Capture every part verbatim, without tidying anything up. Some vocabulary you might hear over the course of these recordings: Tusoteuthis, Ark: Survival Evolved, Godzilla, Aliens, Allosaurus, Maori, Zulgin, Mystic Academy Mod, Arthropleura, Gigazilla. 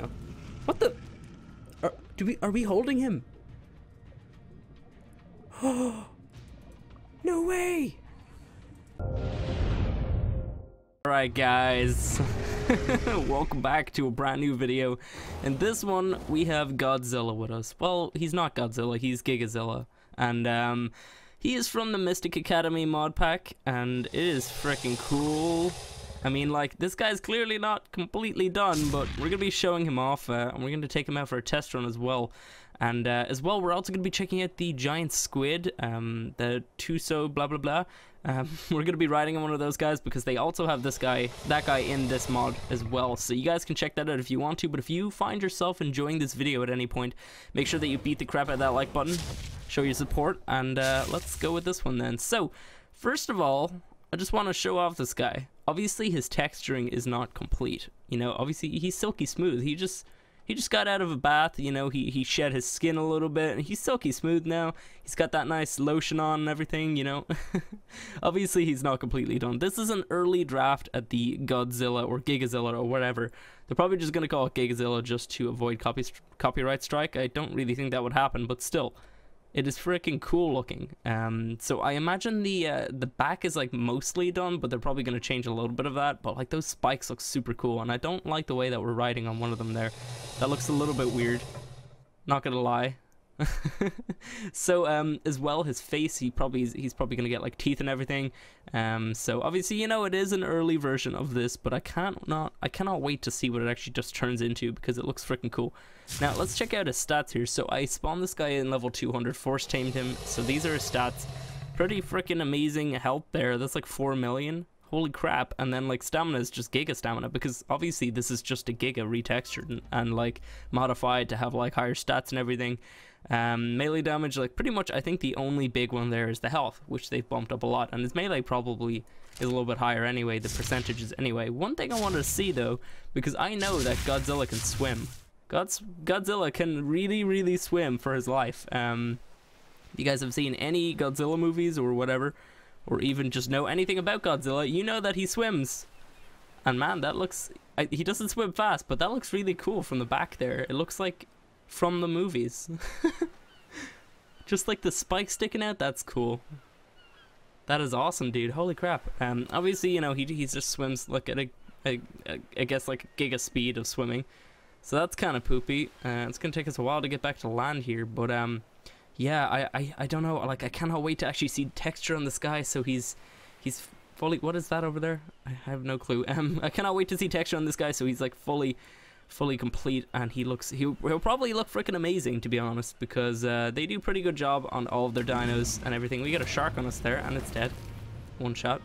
Oh. What the? Are, do we? Are we holding him? Oh! No way! Alright guys, welcome back to a brand new video. In this one, we have Godzilla with us. Well, he's not Godzilla, he's Gigazilla. And um, he is from the Mystic Academy mod pack, and it is freaking cool. I mean, like, this guy's clearly not completely done, but we're going to be showing him off, uh, and we're going to take him out for a test run as well. And uh, as well, we're also going to be checking out the giant squid, um, the Tuso blah blah blah. Um, we're going to be riding on one of those guys because they also have this guy, that guy in this mod as well. So you guys can check that out if you want to. But if you find yourself enjoying this video at any point, make sure that you beat the crap out of that like button, show your support, and uh, let's go with this one then. So, first of all, I just want to show off this guy. Obviously, his texturing is not complete. You know, obviously he's silky smooth. He just He just got out of a bath, you know, he, he shed his skin a little bit, and he's silky smooth now. He's got that nice lotion on and everything, you know. Obviously, he's not completely done. This is an early draft at the Godzilla or Gigazilla or whatever. They're probably just going to call it Gigazilla just to avoid copy, copyright strike. I don't really think that would happen, but still, it is freaking cool looking. Um, so I imagine the uh, the back is like mostly done, but they're probably going to change a little bit of that. But like those spikes look super cool, and I don't like the way that we're riding on one of them there. That looks a little bit weird, not gonna lie. So um, as well, his face, he probably he's probably gonna get like teeth and everything. Um, so obviously, you know, it is an early version of this, but I can't not I cannot wait to see what it actually just turns into because it looks freaking cool. Now let's check out his stats here. So I spawned this guy in level two hundred, force tamed him. So these are his stats. Pretty freaking amazing health there. That's like four million. Holy crap. And then like stamina is just giga stamina because obviously this is just a giga retextured and, and like modified to have like higher stats and everything. Um, melee damage, like pretty much I think the only big one there is the health, which they've bumped up a lot, and his melee probably is a little bit higher anyway, the percentages anyway. One thing I wanted to see though, because I know that Godzilla can swim. God's Godzilla can really really swim for his life. Um, if you guys have seen any Godzilla movies or whatever, or even just know anything about Godzilla, you know that he swims. And man, that looks... I, he doesn't swim fast, but that looks really cool from the back there. It looks like from the movies. Just like the spike sticking out, that's cool. That is awesome, dude. Holy crap. Um, obviously, you know, he, he just swims like at a, a, a, I guess like a giga speed of swimming. So that's kind of poopy. Uh, it's going to take us a while to get back to land here, but... um. Yeah, I, I I don't know, like I cannot wait to actually see texture on the sky. So he's he's fully, what is that over there? I have no clue. Um, I cannot wait to see texture on this guy. So he's like fully, fully complete, and he looks he'll, he'll probably look freaking amazing, to be honest, because uh, they do pretty good job on all of their dinos and everything. We got a shark on us there, and it's dead, one shot.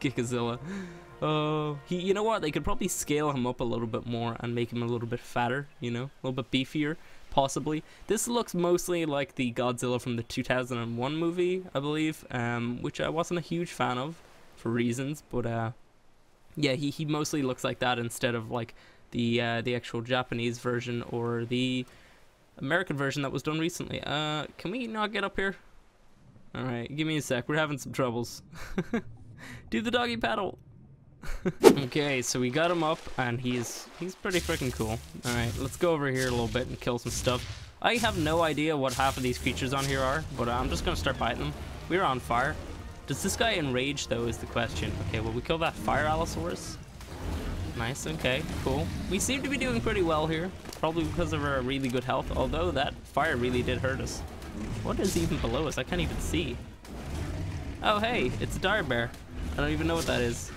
Gigazilla. Oh, he. You know what? They could probably scale him up a little bit more and make him a little bit fatter. You know, a little bit beefier. Possibly. This looks mostly like the Godzilla from the two thousand one movie, I believe, um, which I wasn't a huge fan of for reasons, but uh, yeah, he, he mostly looks like that instead of like the uh, the actual Japanese version or the American version that was done recently. Uh, can we not get up here? Alright, give me a sec, we're having some troubles. Do the doggy paddle! Okay, so we got him up, and he's he's pretty freaking cool. Alright, let's go over here a little bit and kill some stuff. I have no idea what half of these creatures on here are, but I'm just going to start biting them. We're on fire. Does this guy enrage, though, is the question. Okay, well, we kill that fire allosaurus. Nice, okay, cool. We seem to be doing pretty well here, probably because of our really good health, although that fire really did hurt us. What is even below us? I can't even see. Oh, hey, it's a dire bear. I don't even know what that is.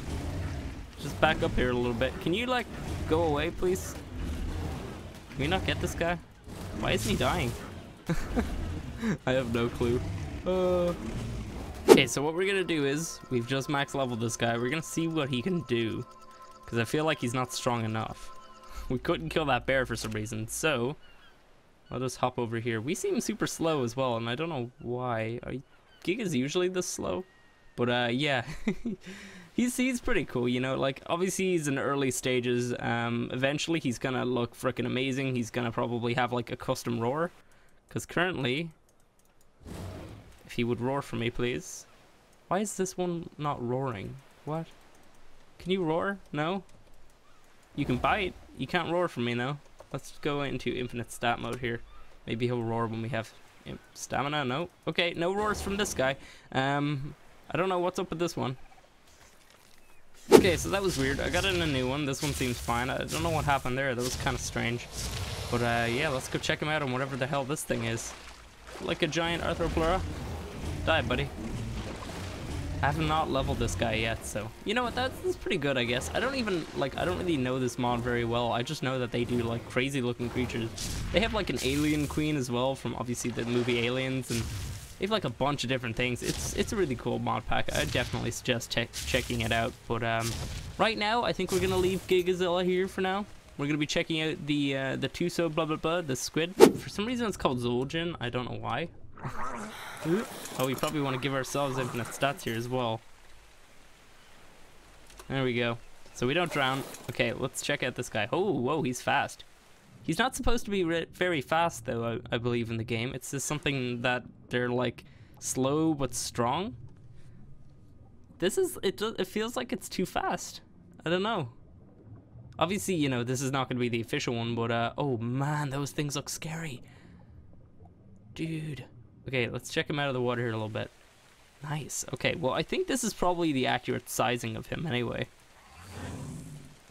Just back up here a little bit. Can you like go away, please? Can we not get this guy? Why isn't he dying? I have no clue. Uh... Okay, so what we're gonna do is we've just max leveled this guy. We're gonna see what he can do because I feel like he's not strong enough. We couldn't kill that bear for some reason, so I'll just hop over here. We seem super slow as well, and I don't know why. Are... Giga's usually this slow, but uh, yeah. He's, he's pretty cool, you know, like, obviously he's in early stages, um, eventually he's gonna look freaking amazing, he's gonna probably have, like, a custom roar, because currently, if he would roar for me, please, why is this one not roaring? What? Can you roar? No? You can bite. You can't roar for me though. Let's go into infinite stat mode here. Maybe he'll roar when we have stamina. No. Okay, no roars from this guy. Um, I don't know what's up with this one. Okay, so that was weird. I got in a new one. This one seems fine. I don't know what happened there. That was kind of strange. But uh, yeah, let's go check him out on whatever the hell this thing is. Like a giant arthropleura. Die, buddy. I have not leveled this guy yet, so you know what, that's, that's pretty good, I guess. I don't even like I don't really know this mod very well. I just know that they do like crazy looking creatures. They have like an alien queen as well from obviously the movie Aliens, and they have like a bunch of different things. It's it's a really cool mod pack. I definitely suggest check, checking it out. But um, right now I think we're gonna leave Gigazilla here for now. We're gonna be checking out the uh, the Tuso blah blah blah, the squid. For some reason it's called Zulgin. I don't know why. Oh, we probably want to give ourselves infinite stats here as well. There we go. So we don't drown. Okay, let's check out this guy. Oh, whoa, he's fast. He's not supposed to be re very fast, though, I, I believe, in the game. It's just something that they're, like, slow but strong. This is... It, it feels like it's too fast. I don't know. Obviously, you know, this is not going to be the official one, but... Uh, oh, man, those things look scary. Dude... Okay, let's check him out of the water here a little bit. Nice. Okay, well, I think this is probably the accurate sizing of him anyway.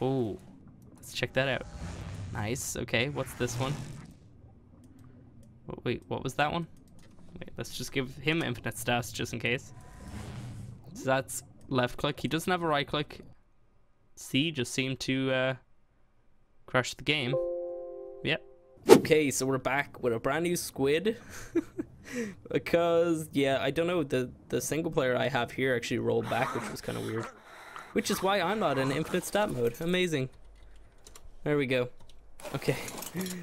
Oh, let's check that out. Nice. Okay, what's this one? Oh, wait, what was that one? Wait, let's just give him infinite stats just in case. So that's left click. He doesn't have a right click. C just seemed to uh, crash the game. Yep. Okay, so we're back with a brand new squid. Because, yeah, I don't know, the, the single player I have here actually rolled back, which was kind of weird. Which is why I'm not in infinite stat mode. Amazing. There we go. Okay.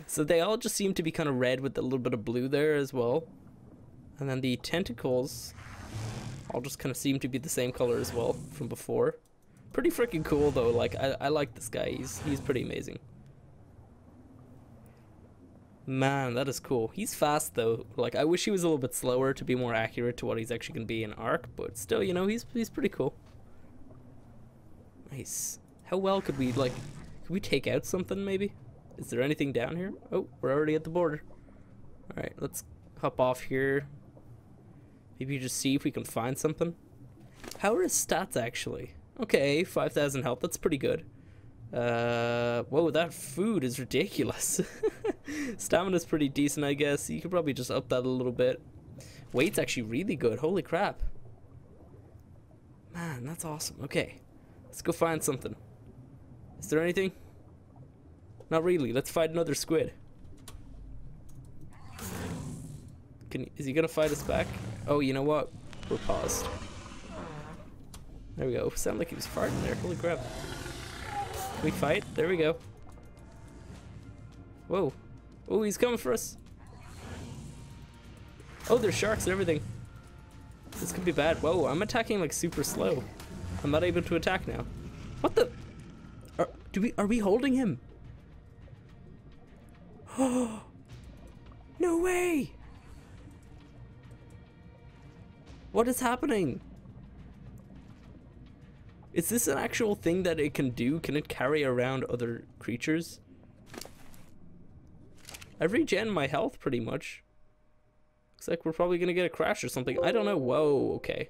So they all just seem to be kind of red with a little bit of blue there as well. And then the tentacles all just kind of seem to be the same color as well from before. Pretty freaking cool, though. Like, I, I like this guy. He's, he's pretty amazing. Man, that is cool. He's fast though. Like, I wish he was a little bit slower to be more accurate to what he's actually going to be in Arc, but still, you know, he's he's pretty cool. Nice. How well could we, like, could we take out something maybe? Is there anything down here? Oh, we're already at the border. Alright, let's hop off here. Maybe just see if we can find something. How are his stats actually? Okay, five thousand health, that's pretty good. Uh, whoa, that food is ridiculous. Stamina's pretty decent, I guess. You could probably just up that a little bit. Weight's actually really good. Holy crap. Man, that's awesome. Okay, let's go find something. Is there anything? Not really. Let's fight another squid. Can is he gonna fight us back? Oh, you know what? We're paused. There we go. Sounded like he was farting there. Holy crap. Can we fight? There we go. Whoa. Oh, he's coming for us. Oh, there's sharks and everything. This could be bad. Whoa, I'm attacking like super slow. I'm not able to attack now. What the? Are, do we, are we holding him? Oh, no way. What is happening? Is this an actual thing that it can do? Can it carry around other creatures? I've regen my health pretty much. Looks like we're probably gonna get a crash or something. I don't know. Whoa. Okay.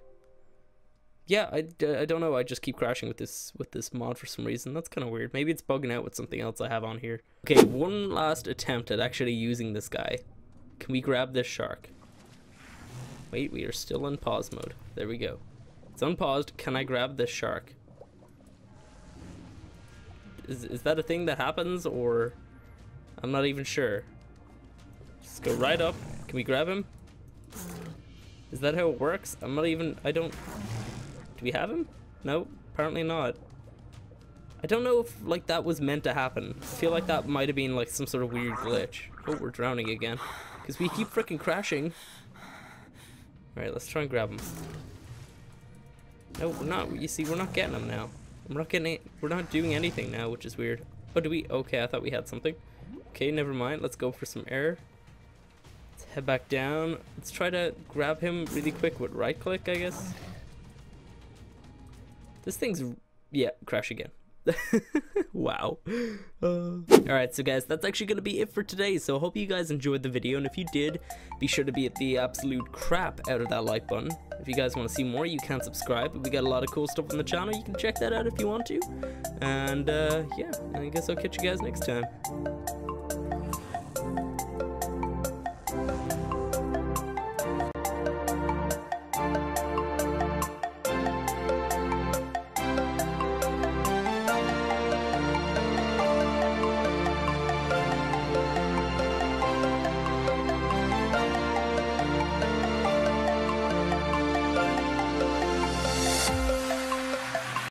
Yeah, I, I don't know. I just keep crashing with this with this mod for some reason. That's kind of weird. Maybe it's bugging out with something else I have on here. Okay, one last attempt at actually using this guy. Can we grab this shark? Wait, we are still in pause mode. There we go. It's unpaused. Can I grab this shark? Is is that a thing that happens, or I'm not even sure. Let's go right up. Can we grab him? Is that how it works? I'm not even... I don't... Do we have him? No, apparently not. I don't know if, like, that was meant to happen. I feel like that might have been, like, some sort of weird glitch. Oh, we're drowning again. Because we keep freaking crashing. Alright, let's try and grab him. No, we're not. You see, we're not getting him now. We're not getting... We're not doing anything now, which is weird. Oh, do we... Okay, I thought we had something. Okay, never mind. Let's go for some air. Let's head back down. Let's try to grab him really quick with right click, I guess. This thing's... Yeah, crash again. Wow. Uh... All right, so guys, that's actually gonna be it for today. So I hope you guys enjoyed the video, and if you did, be sure to beat the absolute crap out of that like button. If you guys want to see more, you can subscribe. We got a lot of cool stuff on the channel. You can check that out if you want to. And uh, yeah, I guess I'll catch you guys next time.